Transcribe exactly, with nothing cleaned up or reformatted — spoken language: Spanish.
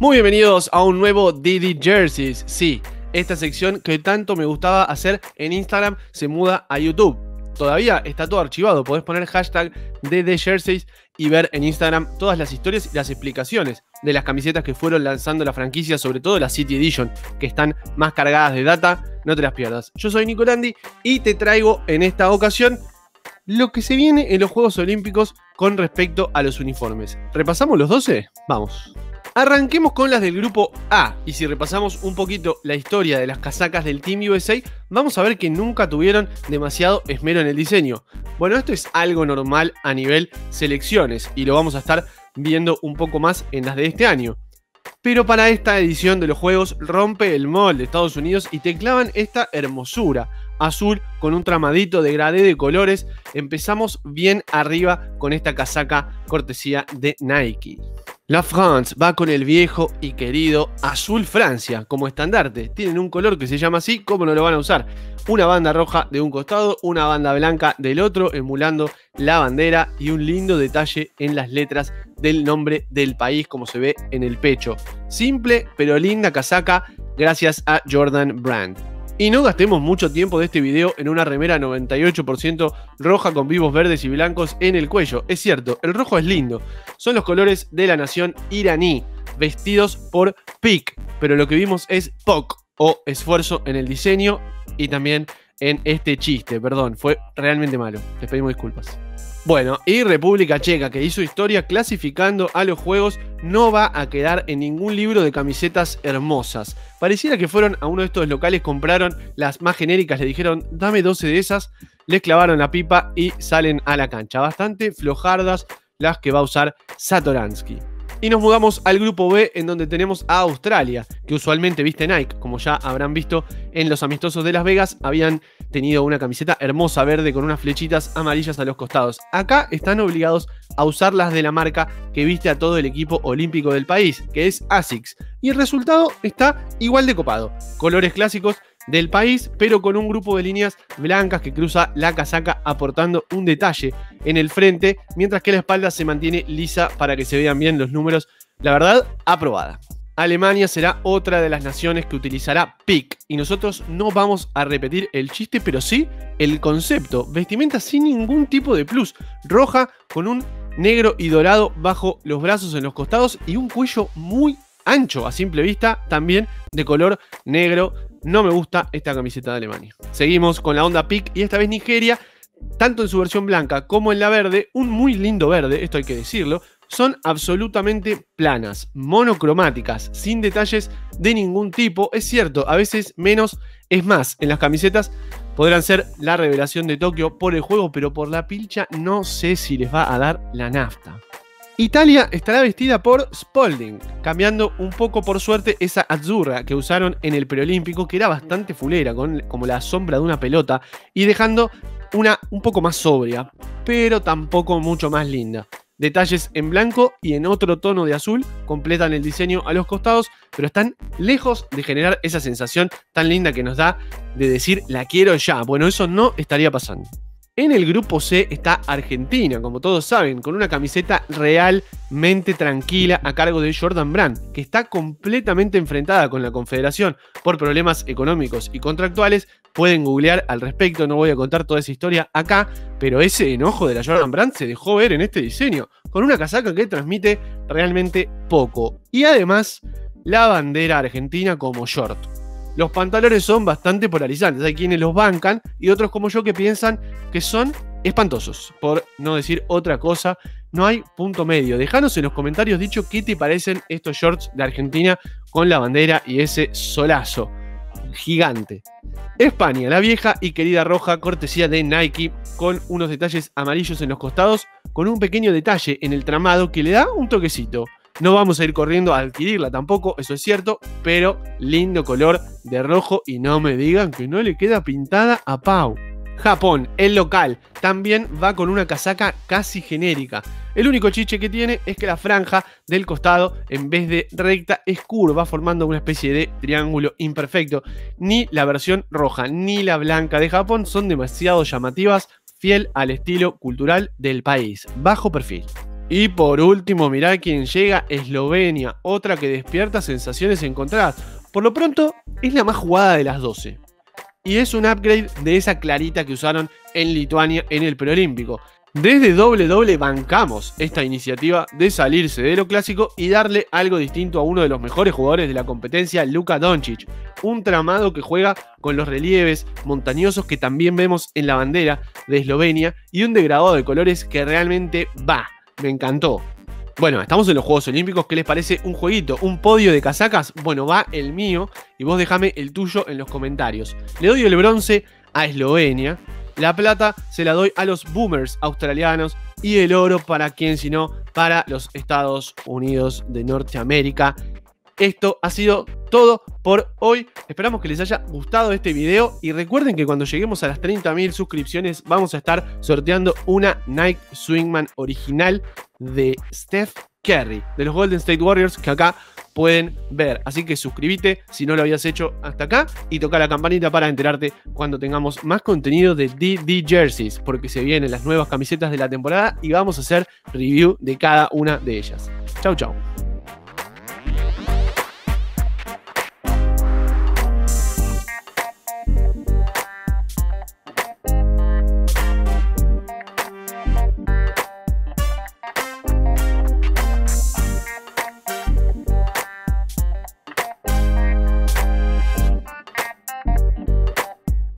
Muy bienvenidos a un nuevo D D Jerseys. Sí, esta sección que tanto me gustaba hacer en Instagram se muda a YouTube. Todavía está todo archivado, podés poner hashtag D D Jerseys y ver en Instagram todas las historias y las explicaciones de las camisetas que fueron lanzando la franquicia, sobre todo la City Edition, que están más cargadas de data, no te las pierdas. Yo soy Nico Landi y te traigo en esta ocasión lo que se viene en los Juegos Olímpicos con respecto a los uniformes. ¿Repasamos los doce? Vamos. Arranquemos con las del grupo A, y si repasamos un poquito la historia de las casacas del Team U S A, vamos a ver que nunca tuvieron demasiado esmero en el diseño. Bueno, esto es algo normal a nivel selecciones, y lo vamos a estar viendo un poco más en las de este año. Pero para esta edición de los Juegos rompe el molde de Estados Unidos y te clavan esta hermosura azul con un tramadito de gradé de colores. Empezamos bien arriba con esta casaca cortesía de Nike. La France va con el viejo y querido azul Francia como estandarte. Tienen un color que se llama así, ¿cómo no lo van a usar? Una banda roja de un costado, una banda blanca del otro, emulando la bandera, y un lindo detalle en las letras del nombre del país, como se ve en el pecho. Simple pero linda casaca, gracias a Jordan Brand. Y no gastemos mucho tiempo de este video en una remera noventa y ocho por ciento roja con vivos verdes y blancos en el cuello. Es cierto, el rojo es lindo. Son los colores de la nación iraní, vestidos por Peak. Pero lo que vimos es P O C, o esfuerzo en el diseño y también en este chiste. Perdón, fue realmente malo. Les pedimos disculpas. Bueno, y República Checa, que hizo historia clasificando a los Juegos, no va a quedar en ningún libro de camisetas hermosas. Pareciera que fueron a uno de estos locales, compraron las más genéricas, le dijeron dame doce de esas, les clavaron la pipa y salen a la cancha. Bastante flojardas las que va a usar Satoransky. Y nos mudamos al grupo B, en donde tenemos a Australia, que usualmente viste Nike. Como ya habrán visto en los amistosos de Las Vegas, habían tenido una camiseta hermosa verde con unas flechitas amarillas a los costados. Acá están obligados a usar las de la marca que viste a todo el equipo olímpico del país, que es ASICS. Y el resultado está igual de copado. Colores clásicos del país, pero con un grupo de líneas blancas que cruza la casaca aportando un detalle en el frente, mientras que la espalda se mantiene lisa para que se vean bien los números. La verdad, aprobada. Alemania será otra de las naciones que utilizará Peak, y nosotros no vamos a repetir el chiste, pero sí el concepto. Vestimenta sin ningún tipo de plus, roja con un negro y dorado bajo los brazos, en los costados, y un cuello muy ancho a simple vista, también de color negro. No me gusta esta camiseta de Alemania. Seguimos con la onda Peak, y esta vez Nigeria, tanto en su versión blanca como en la verde, un muy lindo verde, esto hay que decirlo, son absolutamente planas, monocromáticas, sin detalles de ningún tipo. Es cierto, a veces menos es más. En las camisetas podrán ser la revelación de Tokio por el juego, pero por la pilcha no sé si les va a dar la nafta. Italia estará vestida por Spalding, cambiando un poco, por suerte, esa azzurra que usaron en el preolímpico, que era bastante fulera, con, como la sombra de una pelota, y dejando una un poco más sobria, pero tampoco mucho más linda. Detalles en blanco y en otro tono de azul completan el diseño a los costados, pero están lejos de generar esa sensación tan linda que nos da de decir la quiero ya. Bueno, eso no estaría pasando. En el grupo C está Argentina, como todos saben, con una camiseta realmente tranquila a cargo de Jordan Brand, que está completamente enfrentada con la Confederación por problemas económicos y contractuales. Pueden googlear al respecto, no voy a contar toda esa historia acá, pero ese enojo de la Jordan Brand se dejó ver en este diseño, con una casaca que transmite realmente poco. Y además, la bandera argentina como short. Los pantalones son bastante polarizantes, hay quienes los bancan y otros como yo que piensan que son espantosos, por no decir otra cosa. No hay punto medio. Déjanos en los comentarios, dicho, qué te parecen estos shorts de Argentina con la bandera y ese solazo gigante. España, la vieja y querida roja cortesía de Nike, con unos detalles amarillos en los costados, con un pequeño detalle en el tramado que le da un toquecito. No vamos a ir corriendo a adquirirla tampoco, eso es cierto, pero lindo color de rojo, y no me digan que no le queda pintada a Pau. Japón, el local, también va con una casaca casi genérica. El único chiche que tiene es que la franja del costado, en vez de recta, es curva, formando una especie de triángulo imperfecto. Ni la versión roja ni la blanca de Japón son demasiado llamativas, fiel al estilo cultural del país. Bajo perfil. Y por último, mirá quién llega, Eslovenia, otra que despierta sensaciones encontradas. Por lo pronto, es la más jugada de las doce. Y es un upgrade de esa clarita que usaron en Lituania en el preolímpico. Desde Doble Doble bancamos esta iniciativa de salirse de lo clásico y darle algo distinto a uno de los mejores jugadores de la competencia, Luka Doncic. Un tramado que juega con los relieves montañosos que también vemos en la bandera de Eslovenia y un degradado de colores que realmente va. Me encantó. Bueno, estamos en los Juegos Olímpicos. ¿Qué les parece un jueguito? ¿Un podio de casacas? Bueno, va el mío y vos dejame el tuyo en los comentarios. Le doy el bronce a Eslovenia, la plata se la doy a los boomers australianos y el oro para quien si no, para los Estados Unidos de Norteamérica. Esto ha sido todo por hoy. Esperamos que les haya gustado este video y recuerden que cuando lleguemos a las treinta mil suscripciones vamos a estar sorteando una Nike Swingman original de Steph Curry, de los Golden State Warriors, que acá pueden ver. Así que suscríbete si no lo habías hecho hasta acá y toca la campanita para enterarte cuando tengamos más contenido de D D Jerseys, porque se vienen las nuevas camisetas de la temporada y vamos a hacer review de cada una de ellas. Chau, chau.